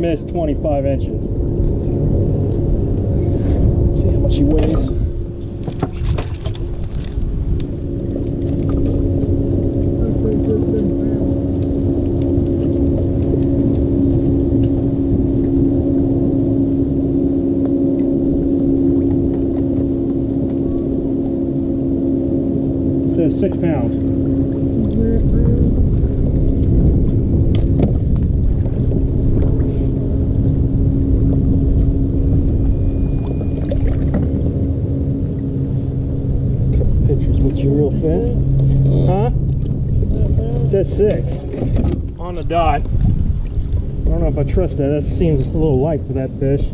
missed 25 inches. Let's see how much he weighs. It says 6 pounds. Real fast, huh? It says 6 on the dot. I don't know if I trust that. That seems a little light for that fish.